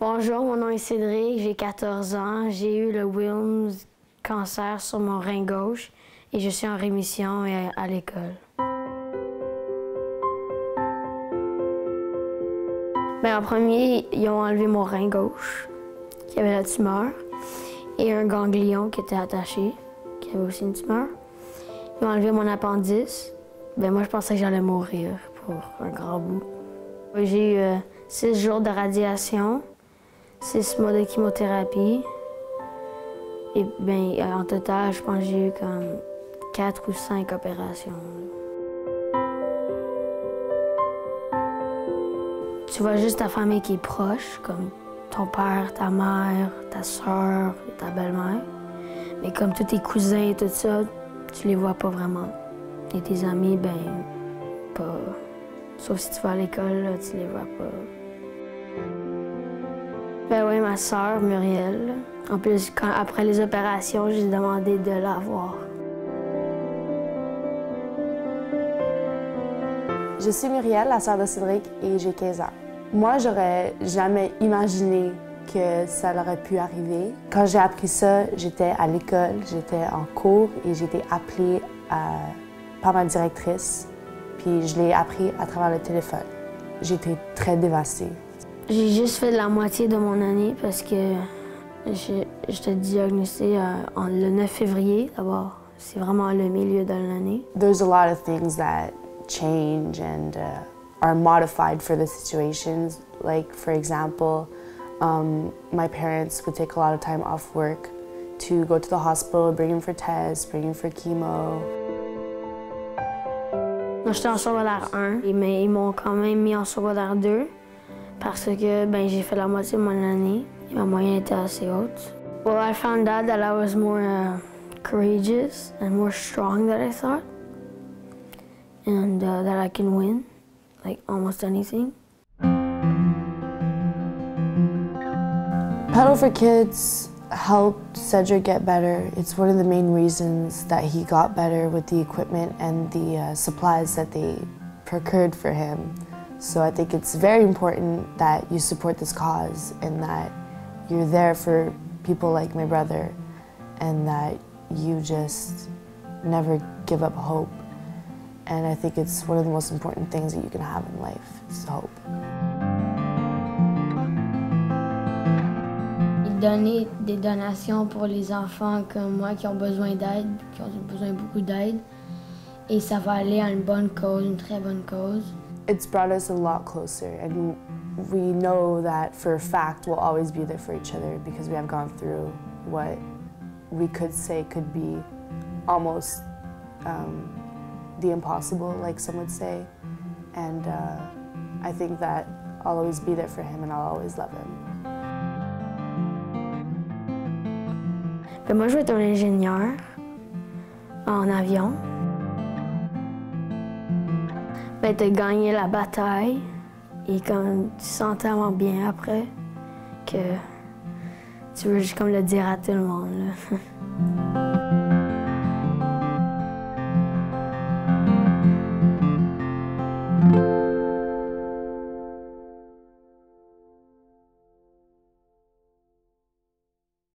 Bonjour, mon nom est Cédrik, j'ai 14 ans. J'ai eu le Wilms cancer sur mon rein gauche et je suis en rémission et à l'école. En premier, ils ont enlevé mon rein gauche, qui avait la tumeur, et un ganglion qui était attaché, qui avait aussi une tumeur. Ils ont enlevé mon appendice. Moi, je pensais que j'allais mourir pour un grand bout. J'ai eu 6 jours de radiation, 6 mois de chimiothérapie. Et en total, je pense que j'ai eu comme 4 ou 5 opérations. Tu vois juste ta famille qui est proche, comme ton père, ta mère, ta soeur, ta belle-mère. Mais comme tous tes cousins et tout ça, tu les vois pas vraiment. Et tes amis, pas. Sauf si tu vas à l'école, là, tu les vois pas. Oui, ma soeur, Muriel. En plus, après les opérations, j'ai demandé de la voir. Je suis Muriel, la sœur de Cédrik, et j'ai 15 ans. Moi, j'aurais jamais imaginé que ça aurait pu arriver. Quand j'ai appris ça, j'étais à l'école, j'étais en cours et j'ai été appelée par ma directrice. Puis je l'ai appris à travers le téléphone. J'étais très dévastée. J'ai juste fait la moitié de mon année parce que j'étais diagnostiquée le 9 février d'abord. C'est vraiment le milieu de l'année. There's a lot of things that change and are modified for the situations. Like, for example, my parents would take a lot of time off work to go to the hospital, bring him for tests, bring him for chemo. J'étais en secondaire 1, mais ils m'ont quand même mis en secondaire 2 parce que j'ai fait la moitié de mon année et ma moyenne était assez haute. Well, I found out that I was more courageous and more strong than I thought. And that I can win, like almost anything. Pedal for Kids helped Cédrik get better. It's one of the main reasons that he got better with the equipment and the supplies that they procured for him. So I think it's very important that you support this cause and that you're there for people like my brother and that you just never give up hope. And I think it's one of the most important things that you can have in life, is hope. Donner des donations pour les enfants comme moi qui ont besoin d'aide, qui ont besoin beaucoup d'aide, et ça va aller à une bonne cause, une très bonne cause. It's brought us a lot closer, and we know that for a fact we'll always be there for each other because we have gone through what we could say could be almost the impossible, like some would say, and I think that I'll always be there for him and I'll always love him. Moi, je veux être un ingénieur en avion. T'as gagné la bataille et comme tu sens tellement bien après que tu veux juste comme le dire à tout le monde.